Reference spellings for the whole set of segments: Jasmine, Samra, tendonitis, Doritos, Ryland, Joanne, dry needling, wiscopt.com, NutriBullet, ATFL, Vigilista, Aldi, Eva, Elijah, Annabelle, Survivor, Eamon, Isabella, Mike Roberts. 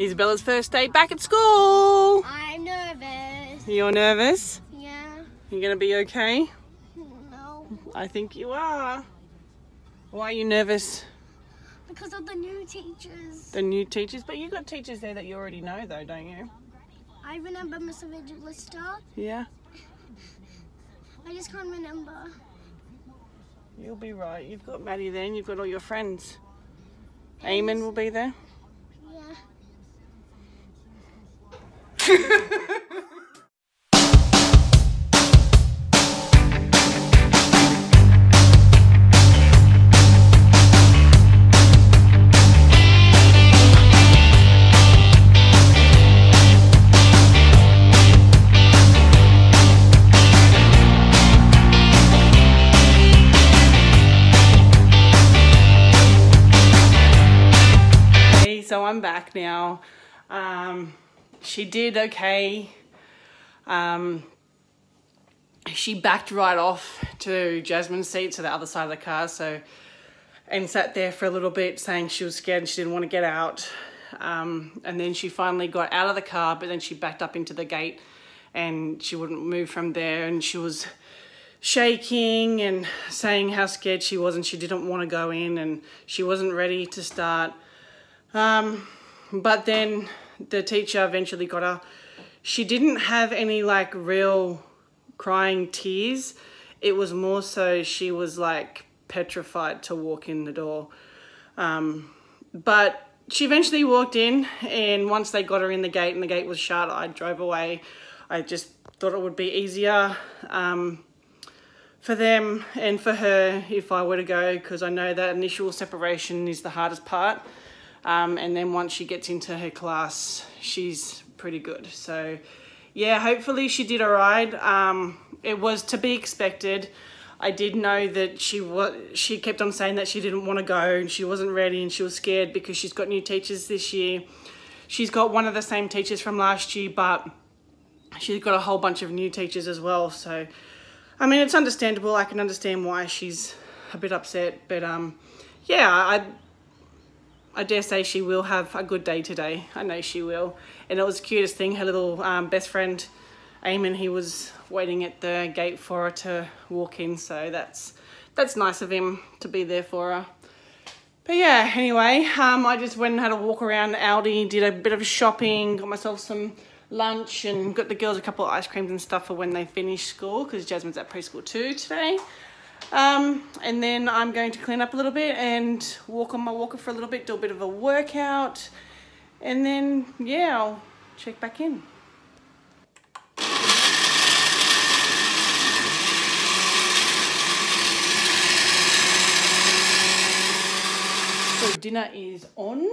Isabella's first day back at school. I'm nervous. You're nervous? Yeah. You're going to be okay? No. I think you are. Why are you nervous? Because of the new teachers. The new teachers? But you've got teachers there that you already know though, don't you? I remember Mr. Vigilista. Yeah. I just can't remember. You'll be right. You've got Maddie there and you've got all your friends. Eamon will be there. Yeah. So I'm back now. She did okay. She backed right off to Jasmine's seat, so the other side of the car, and sat there for a little bit saying she was scared and she didn't want to get out. And then she finally got out of the car, but then she backed up into the gate and she wouldn't move from there, and she was shaking and saying how scared she was and she didn't want to go in and she wasn't ready to start. But then the teacher eventually got her. She didn't have any like real crying tears. It was more so she was like petrified to walk in the door. But she eventually walked in, and once they got her in the gate and the gate was shut, I drove away. I just thought it would be easier for them and for her if I were to go, because I know that initial separation is the hardest part. And then once she gets into her class, she's pretty good. So yeah, hopefully she did all right. It was to be expected. I did know that she kept on saying that she didn't want to go and she wasn't ready and she was scared because she's got new teachers this year. She's got one of the same teachers from last year, but she's got a whole bunch of new teachers as well. So, I mean, it's understandable. I can understand why she's a bit upset, but yeah, I dare say she will have a good day today. I know she will. And it was the cutest thing. Her little best friend, Eamon, he was waiting at the gate for her to walk in. So that's nice of him to be there for her. But yeah, anyway, I just went and had a walk around Aldi, did a bit of shopping, got myself some lunch and got the girls a couple of ice creams and stuff for when they finish school, because Jasmine's at preschool too today. And then I'm going to clean up a little bit and walk on my walker for a little bit, do a bit of a workout, and then yeah, I'll check back in. So dinner is on.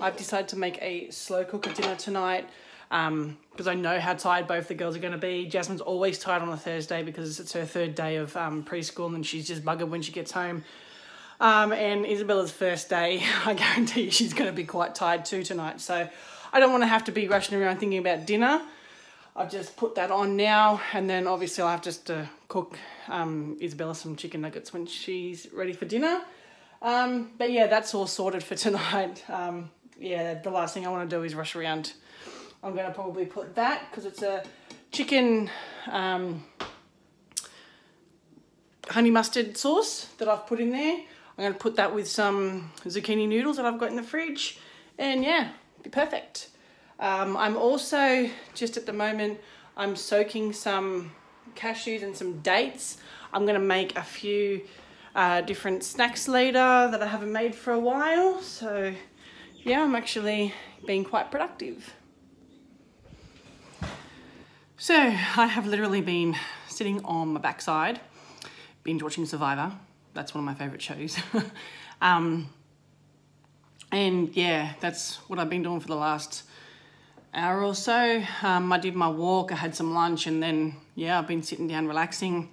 I've decided to make a slow cooker dinner tonight. Because I know how tired both the girls are going to be. Jasmine's always tired on a Thursday because it's her third day of preschool and she's just buggered when she gets home. And Isabella's first day, I guarantee you she's going to be quite tired too tonight. So I don't want to have to be rushing around thinking about dinner. I've just put that on now, and then obviously I'll have just to cook Isabella some chicken nuggets when she's ready for dinner. But yeah, that's all sorted for tonight. Yeah, the last thing I want to do is rush around. I'm going to probably put that, because it's a chicken honey mustard sauce that I've put in there. I'm going to put that with some zucchini noodles that I've got in the fridge, and yeah, it'll be perfect. I'm also, just at the moment, I'm soaking some cashews and some dates. I'm going to make a few different snacks later that I haven't made for a while. So yeah, I'm actually being quite productive. So I have literally been sitting on my backside, binge watching Survivor. That's one of my favourite shows. And yeah, that's what I've been doing for the last hour or so. I did my walk, I had some lunch, and then yeah, I've been sitting down relaxing.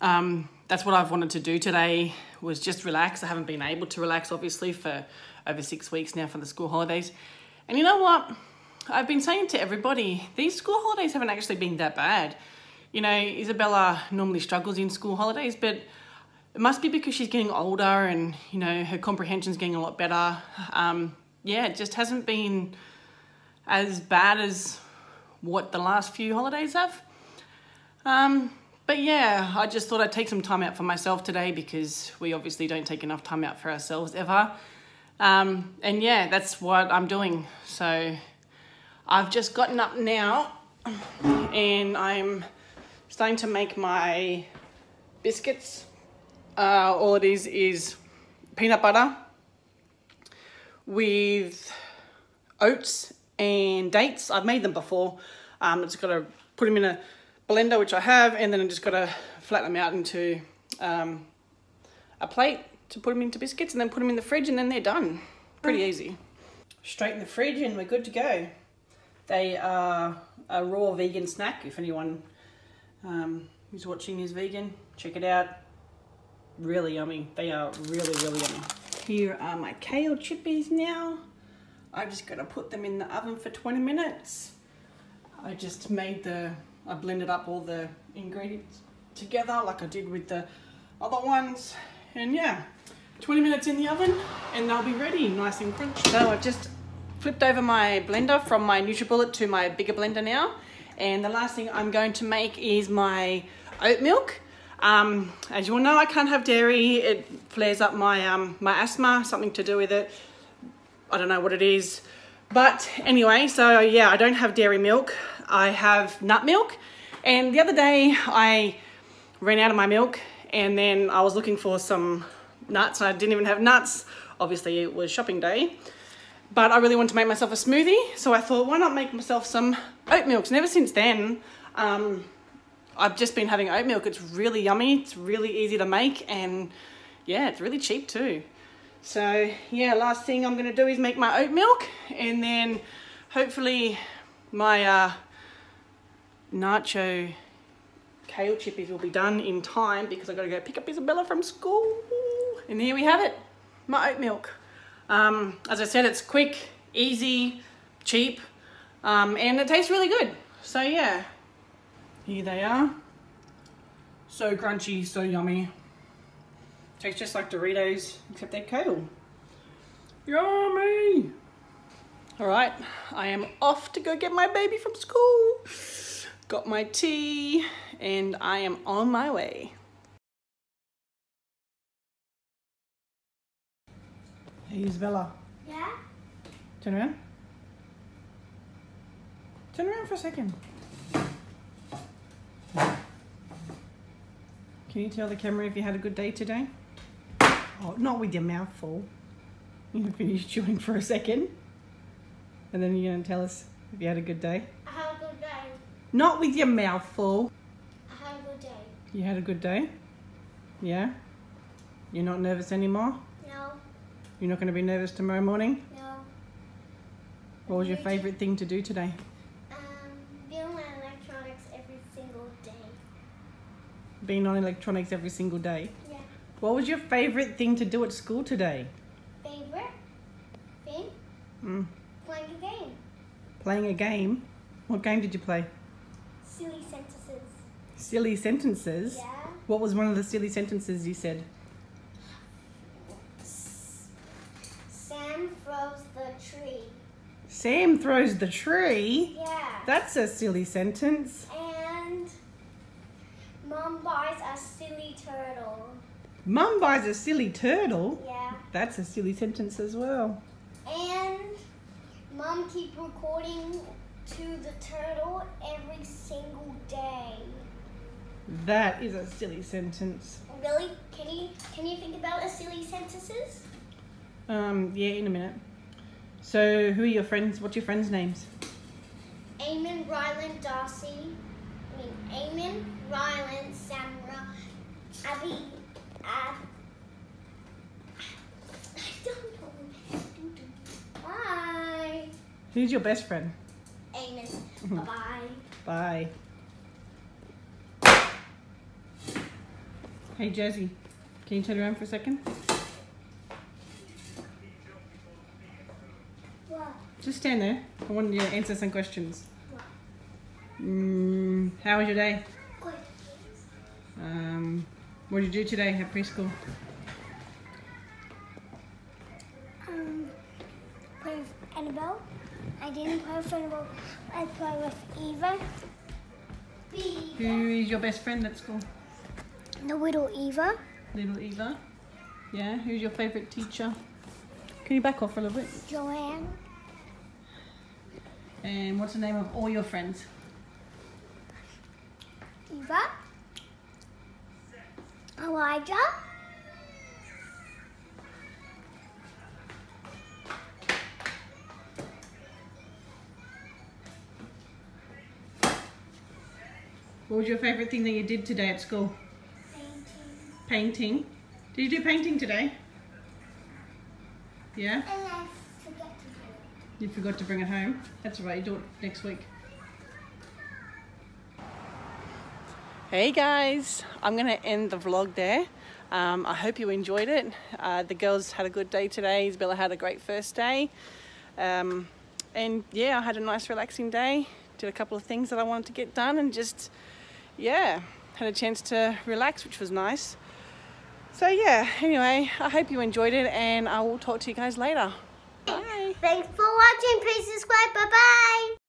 That's what I've wanted to do today, was just relax. I haven't been able to relax obviously for over 6 weeks now for the school holidays. And you know what? I've been saying to everybody, these school holidays haven't actually been that bad. You know, Isabella normally struggles in school holidays, but it must be because she's getting older and, you know, her comprehension's getting a lot better. yeah, it just hasn't been as bad as what the last few holidays have. But yeah, I just thought I'd take some time out for myself today because we obviously don't take enough time out for ourselves ever. And yeah, that's what I'm doing. So I've just gotten up now and I'm starting to make my biscuits. All it is peanut butter with oats and dates. I've made them before. I've just got to put them in a blender, which I have, and then I'm just got to flatten them out into a plate to put them into biscuits, and then put them in the fridge, and then they're done. Pretty easy. Straight in the fridge and we're good to go. They are a raw vegan snack. If anyone who's watching is vegan, check it out. Really yummy. They are really yummy. Here are my kale chippies now. I'm just going to put them in the oven for 20 minutes. I just made I blended up all the ingredients together like I did with the other ones. And yeah, 20 minutes in the oven and they'll be ready, nice and crunchy. So I've just flipped over my blender from my NutriBullet to my bigger blender now. And the last thing I'm going to make is my oat milk. As you all know, I can't have dairy. It flares up my my asthma, something to do with it. I don't know what it is. But anyway, so yeah, I don't have dairy milk. I have nut milk. And the other day I ran out of my milk and then I was looking for some nuts. I didn't even have nuts. Obviously it was shopping day. But I really wanted to make myself a smoothie. So I thought, why not make myself some oat milks? And ever since then, I've just been having oat milk. It's really yummy. It's really easy to make. And yeah, it's really cheap too. So yeah, last thing I'm going to do is make my oat milk. And then hopefully my nacho kale chippies will be done in time because I've got to go pick up Isabella from school. And here we have it, my oat milk. As I said, it's quick, easy, cheap, and it tastes really good. So yeah, here they are. So crunchy, so yummy. Tastes just like Doritos, except they're kale. Yummy! All right, I am off to go get my baby from school. Got my tea, and I am on my way. Hey, Isabella. Yeah? Turn around. Turn around for a second. Can you tell the camera if you had a good day today? Oh, not with your mouth full. You're going to finish chewing for a second. And then you're going to tell us if you had a good day. I had a good day. Not with your mouth full. I had a good day. You had a good day? Yeah? You're not nervous anymore? No. You're not going to be nervous tomorrow morning? No. What was your favourite thing to do today? Being on electronics every single day. Being on electronics every single day? Yeah. What was your favourite thing to do at school today? Favourite thing? Mm. Playing a game. Playing a game? What game did you play? Silly sentences. Silly sentences? Yeah. What was one of the silly sentences you said? Sam throws the tree. Sam throws the tree? Yeah. That's a silly sentence. And Mum buys a silly turtle. Mum buys a silly turtle? Yeah. That's a silly sentence as well. And Mum keeps recording to the turtle every single day. That is a silly sentence. Really? Can you think about a silly sentences? Yeah, in a minute. So, who are your friends? What's your friends' names? Eamon, Ryland, Eamon, Ryland, Samra, Abby, I don't know. Bye. Who's your best friend? Eamon. Bye-bye. Bye. Hey, Jazzy, can you turn around for a second? What? Just stand there. I want you to answer some questions. What? How was your day? Good. What did you do today at preschool? Playing Annabelle. I didn't play with Annabelle. I played with Eva. Who is your best friend at school? The little Eva. Little Eva. Yeah. Who's your favourite teacher? Can you back off a little bit? Joanne. And what's the name of all your friends? Eva. Elijah. What was your favourite thing that you did today at school? Painting. Did you do painting today? Yeah? And I forgot to do it. You forgot to bring it home? That's alright, you do it next week. Hey guys, I'm going to end the vlog there. I hope you enjoyed it. The girls had a good day today. Isabella had a great first day. And yeah, I had a nice relaxing day. Did a couple of things that I wanted to get done and just, yeah, had a chance to relax, which was nice. So yeah, anyway, I hope you enjoyed it and I will talk to you guys later. Bye. Thanks for watching. Please subscribe. Bye-bye.